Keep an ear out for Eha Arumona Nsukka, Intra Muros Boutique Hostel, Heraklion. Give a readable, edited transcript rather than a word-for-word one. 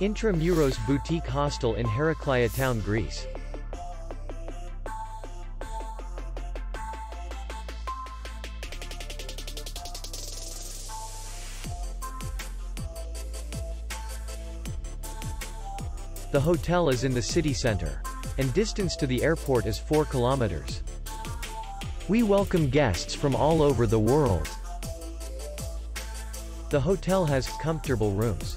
Intra Muros Boutique Hostel in Heraklion town, Greece. The hotel is in the city center, and distance to the airport is 4 kilometers. We welcome guests from all over the world. The hotel has comfortable rooms,